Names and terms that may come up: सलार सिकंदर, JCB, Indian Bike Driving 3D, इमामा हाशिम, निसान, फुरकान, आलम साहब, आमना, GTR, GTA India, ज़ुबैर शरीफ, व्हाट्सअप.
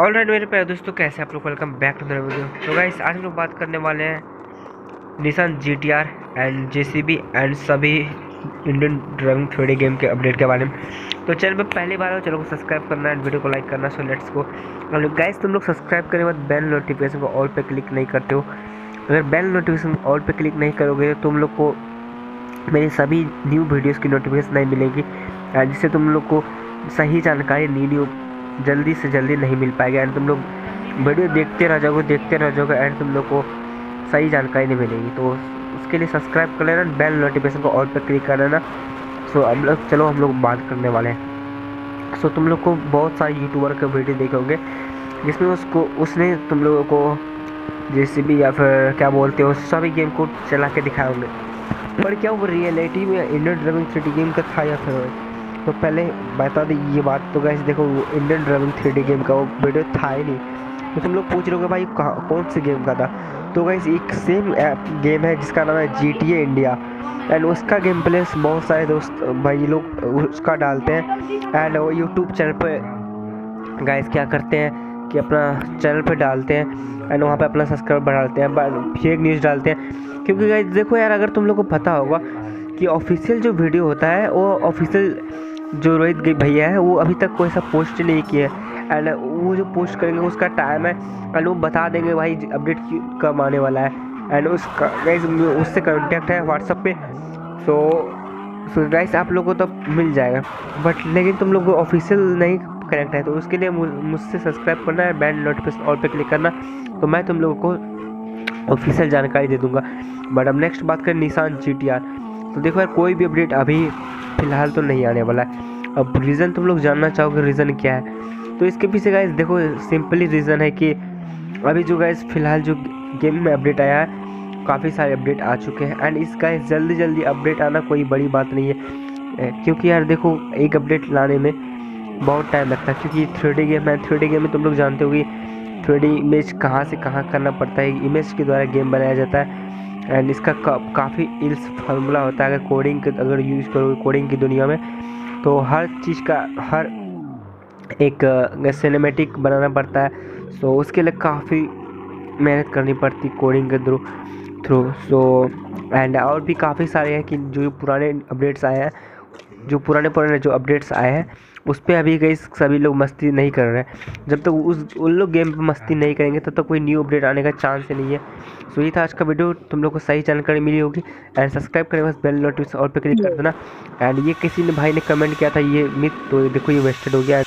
Alright मेरे प्यारे दोस्तों, कैसे आप लोग, welcome back to the video. तो गाइस आज हम लोग बात करने वाले हैं निसान GTR and JCB and सभी इंडियन ड्राइविंग 3D गेम के अपडेट के बारे में। तो चैनल पर पहली बार हो, चैनल को सब्सक्राइब करना है, वीडियो को लाइक करना। So let's go. और गाइस तुम लोग सब्सक्राइब करने के बाद बेल नोटिफिकेशन को ऑल पे क्लिक नहीं करते हो। अगर बेल नोटिफिकेशन ऑल पे क्लिक नहीं करोगे तो तुम लोग को मेरी सभी न्यू वीडियोस की नोटिफिकेशन नहीं मिलेगी, जिससे तुम लोग को सही जानकारी न्यू जल्दी से जल्दी नहीं मिल पाएगी। एंड तुम लोग वीडियो देखते रह जाओगे एंड तुम लोग को सही जानकारी नहीं मिलेगी। तो उसके लिए सब्सक्राइब कर लेना, बेल नोटिफिकेशन को ऑल पर क्लिक कर लेना। सो अब लोग चलो हम लोग बात करने वाले हैं। सो तुम लोग को बहुत सारे यूट्यूबर के वीडियो देखे होंगे जिसमें उसने तुम लोगों को JCB या फिर क्या बोलते हो सभी गेम को चला के दिखाए होंगे, पर क्या वो रियलिटी में इंडियन ड्राइविंग 3D गेम का था या फिर? तो पहले बता दें ये बात। तो गाइस देखो, इंडियन ड्राइविंग 3D गेम का वो वीडियो था ही नहीं। तो तुम लोग पूछ रहे हो भाई कौन से गेम का था? तो गाइस एक सेम ऐप गेम है जिसका नाम है GTA इंडिया, एंड उसका गेम प्ले बहुत सारे दोस्त भाई लोग उसका डालते हैं। एंड वो यूट्यूब चैनल पर गाइस क्या करते हैं कि अपना चैनल पे डालते हैं एंड वहाँ पे अपना सब्सक्राइब बढ़ाते हैं, फेक न्यूज़ डालते हैं। क्योंकि गाइस देखो यार, अगर तुम लोग को पता होगा कि ऑफिशियल जो वीडियो होता है वो ऑफिशियल जो रोहित भैया है वो अभी तक कोई ऐसा पोस्ट नहीं किया है। एंड वो जो पोस्ट करेंगे उसका टाइम है एंड वो बता देंगे भाई अपडेट कब आने वाला है। एंड उसका गाइस उससे कॉन्टैक्ट है व्हाट्सअप पे। सो गाइस आप लोग को तो मिल जाएगा, बट लेकिन तुम लोग को ऑफिशियल नहीं कनेक्ट है। तो उसके लिए मुझसे सब्सक्राइब करना है, बेल नोटिफिकेशन ऑल पे क्लिक करना, तो मैं तुम लोगों को ऑफिशियल जानकारी दे दूंगा। बट अब नेक्स्ट बात करें निसान GTR। तो देखो यार, कोई भी अपडेट अभी फ़िलहाल तो नहीं आने वाला है। अब रीज़न तुम लोग जानना चाहोगे रीज़न क्या है, तो इसके पीछे गाइस देखो सिंपली रीज़न है कि अभी जो गाइस फ़िलहाल जो गेम में अपडेट आया है, काफ़ी सारे अपडेट आ चुके हैं। एंड इस गाइस जल्दी जल्दी अपडेट आना कोई बड़ी बात नहीं है, क्योंकि यार देखो एक अपडेट लाने में बहुत टाइम लगता है, क्योंकि 3D गेम है। 3D गेम में तुम लोग जानते हो कि 3D इमेज कहाँ से कहाँ करना पड़ता है, इमेज के द्वारा गेम बनाया जाता है। एंड इसका काफ़ी इल्स फार्मूला होता है। अगर कोडिंग अगर यूज़ करोगे कोडिंग की दुनिया में, तो हर चीज़ का हर एक सिनेमेटिक बनाना पड़ता है। सो उसके लिए काफ़ी मेहनत करनी पड़ती कोडिंग के थ्रू। सो एंड और भी काफ़ी सारे हैं कि जो पुराने अपडेट्स आए हैं, जो पुराने जो अपडेट्स आए हैं उस पर अभी गई सभी लोग मस्ती नहीं कर रहे हैं। जब तक तो उन लोग गेम पर मस्ती नहीं करेंगे तब तक तो कोई न्यू अपडेट आने का चांस ही नहीं है। सो ये था आज का वीडियो, तुम लोग को सही जानकारी मिली होगी। एंड सब्सक्राइब करें, बस बेल नोटिफिकेशन और पे क्लिक कर देना। एंड ये किसी ने भाई ने कमेंट किया था ये मिथ, तो देखो ये वेस्टेड हो गया।